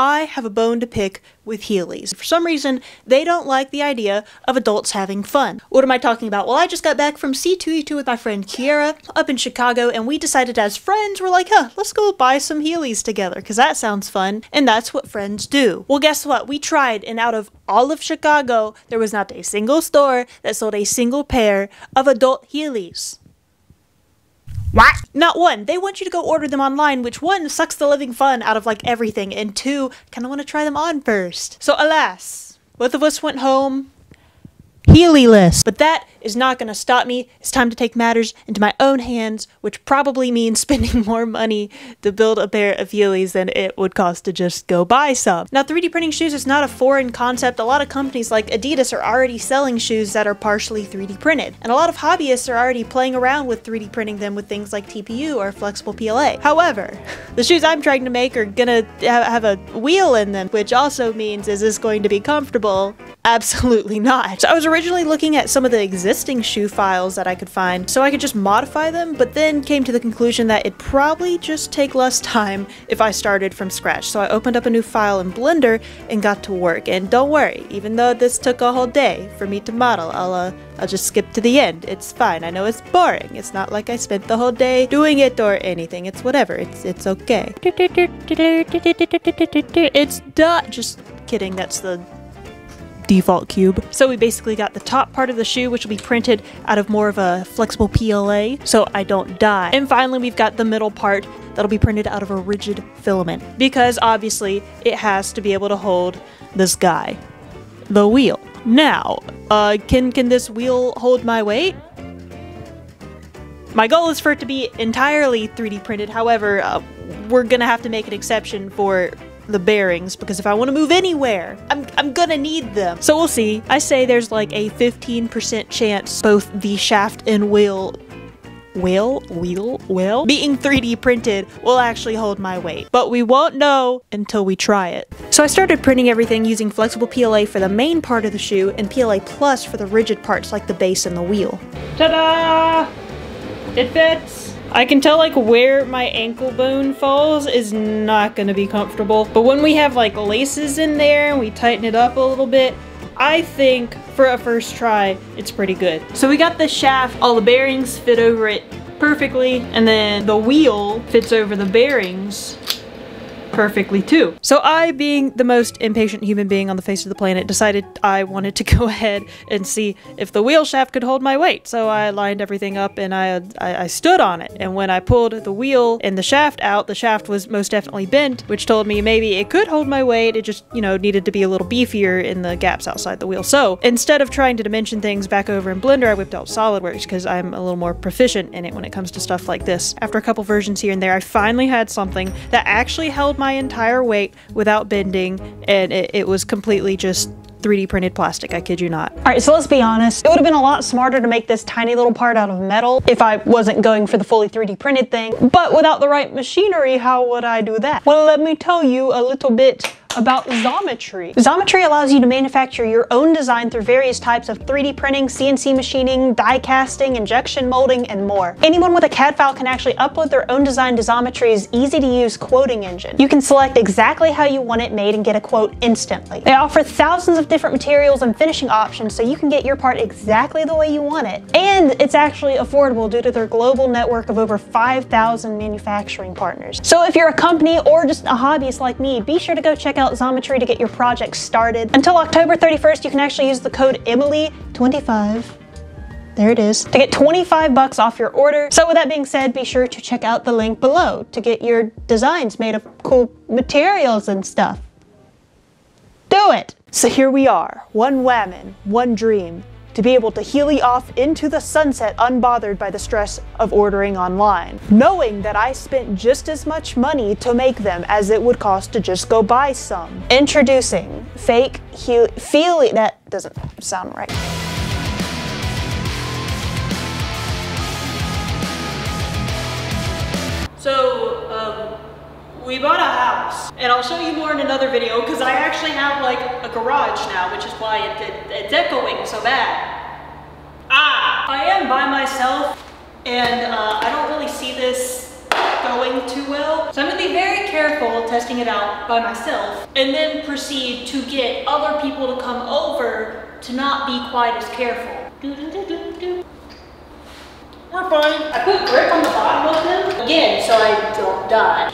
I have a bone to pick with Heelys. For some reason, they don't like the idea of adults having fun. What am I talking about? Well, I just got back from C2E2 with my friend Kiara up in Chicago, and we decided as friends, we're like, huh, let's go buy some Heelys together, because that sounds fun, and that's what friends do. Well, guess what? We tried, and out of all of Chicago, there was not a single store that sold a single pair of adult Heelys. What? Not one. They want you to go order them online, which one, sucks the living fun out of like everything, and two, kind of want to try them on first. So alas, both of us went home Heely-less. But that is not going to stop me. It's time to take matters into my own hands, which probably means spending more money to build a pair of Heelys than it would cost to just go buy some. Now, 3D printing shoes is not a foreign concept. A lot of companies like Adidas are already selling shoes that are partially 3D printed, and a lot of hobbyists are already playing around with 3D printing them with things like TPU or flexible PLA. However, the shoes I'm trying to make are gonna have a wheel in them, which also means, is this going to be comfortable? Absolutely not. So I was originally looking at some of the existing shoe files that I could find so I could just modify them, but then came to the conclusion that it'd probably just take less time if I started from scratch. So I opened up a new file in Blender and got to work. And don't worry, even though this took a whole day for me to model, I'll just skip to the end. It's fine. I know it's boring. It's not like I spent the whole day doing it or anything. It's whatever. It's okay. It's not, just kidding, that's the default cube. So we basically got the top part of the shoe, which will be printed out of more of a flexible PLA so I don't die. And finally, we've got the middle part that'll be printed out of a rigid filament, because obviously it has to be able to hold this guy, the wheel. Now, can this wheel hold my weight? My goal is for it to be entirely 3D printed. However, we're gonna have to make an exception for the bearings, because if I want to move anywhere, I'm gonna need them. So we'll see. I say there's like a 15% chance both the shaft and wheel being 3D printed will actually hold my weight, but we won't know until we try it. So I started printing everything using flexible PLA for the main part of the shoe and PLA Plus for the rigid parts like the base and the wheel. Ta-da! It fits! I can tell like where my ankle bone falls is not gonna be comfortable, but when we have like laces in there and we tighten it up a little bit, I think for a first try, it's pretty good. So we got the shaft, all the bearings fit over it perfectly, and then the wheel fits over the bearings perfectly too. So I, being the most impatient human being on the face of the planet, decided I wanted to go ahead and see if the wheel shaft could hold my weight. So I lined everything up and I stood on it. And when I pulled the wheel and the shaft out, the shaft was most definitely bent, which told me maybe it could hold my weight. It just, you know, needed to be a little beefier in the gaps outside the wheel. So instead of trying to dimension things back over in Blender, I whipped out SolidWorks because I'm a little more proficient in it when it comes to stuff like this. After a couple versions here and there, I finally had something that actually held my entire weight without bending, and it was completely just 3D printed plastic, I kid you not. All right, so let's be honest. It would have been a lot smarter to make this tiny little part out of metal if I wasn't going for the fully 3D printed thing, but without the right machinery, how would I do that? Well, let me tell you a little bit about Xometry. Xometry allows you to manufacture your own design through various types of 3D printing, CNC machining, die casting, injection molding, and more. Anyone with a CAD file can actually upload their own design to Xometry's easy-to-use quoting engine. You can select exactly how you want it made and get a quote instantly. They offer thousands of different materials and finishing options, so you can get your part exactly the way you want it. And it's actually affordable due to their global network of over 5,000 manufacturing partners. So if you're a company or just a hobbyist like me, be sure to go check out Xometry to get your project started. Until October 31st, you can actually use the code EMILY25, there it is, to get $25 off your order. So with that being said, be sure to check out the link below to get your designs made of cool materials and stuff. Do it! So here we are, one whammon, one dream, to be able to Heely off into the sunset unbothered by the stress of ordering online, knowing that I spent just as much money to make them as it would cost to just go buy some. Introducing fake Heely, that doesn't sound right. So, we bought a house, and I'll show you more in another video because I actually have like a garage now, which is why it's echoing so bad. I am by myself, and I don't really see this not going too well. So I'm gonna be very careful testing it out by myself and then proceed to get other people to come over to not be quite as careful. We're fine. I put grip on the bottom of them again so I don't die.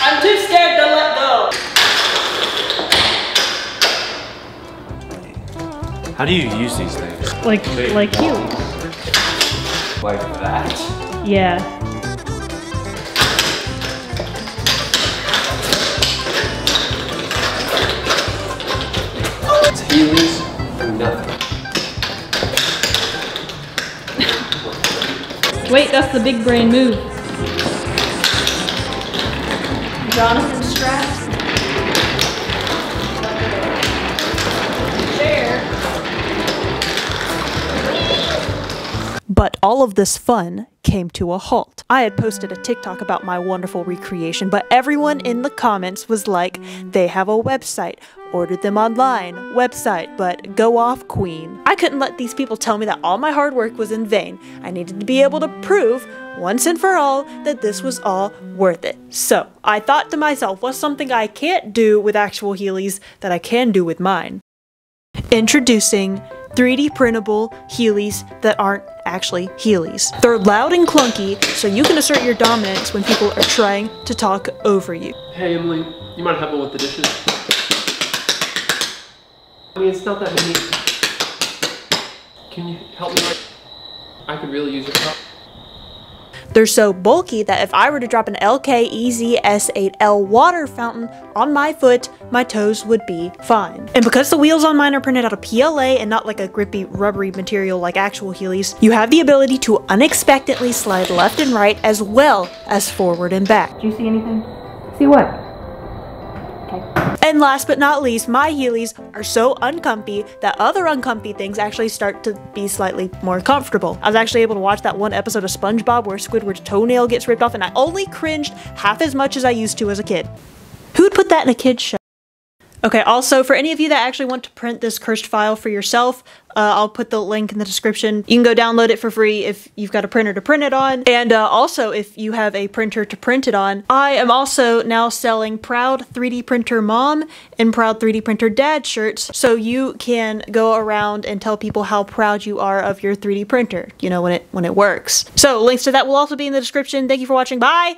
I'm too scared to let go. How do you use these things? Like Heelys. Like that? Yeah. It's Heelys for nothing. Wait, that's the big brain move. Jonathan Stratton. But all of this fun came to a halt. I had posted a TikTok about my wonderful recreation, but everyone in the comments was like, they have a website, ordered them online, website, but go off queen. I couldn't let these people tell me that all my hard work was in vain. I needed to be able to prove once and for all that this was all worth it. So I thought to myself, what's something I can't do with actual Heelys that I can do with mine? Introducing 3D printable Heelys that aren't actually Heelys. They're loud and clunky, so you can assert your dominance when people are trying to talk over you. Hey Emily, you might help me with the dishes. I mean, it's not that many. Can you help me? I could really use your help. They're so bulky that if I were to drop an LK-EZ-S8L water fountain on my foot, my toes would be fine. And because the wheels on mine are printed out of PLA and not like a grippy, rubbery material like actual Heelys, you have the ability to unexpectedly slide left and right as well as forward and back. Do you see anything? See what? And last but not least, my Heelys are so uncomfy that other uncomfy things actually start to be slightly more comfortable. I was actually able to watch that one episode of SpongeBob where Squidward's toenail gets ripped off, and I only cringed half as much as I used to as a kid. Who'd put that in a kid's show? Okay, also, for any of you that actually want to print this cursed file for yourself, I'll put the link in the description. You can go download it for free if you've got a printer to print it on. And also, if you have a printer to print it on, I am also now selling Proud 3D Printer Mom and Proud 3D Printer Dad shirts, so you can go around and tell people how proud you are of your 3D printer, you know, when it works. So links to that will also be in the description. Thank you for watching. Bye!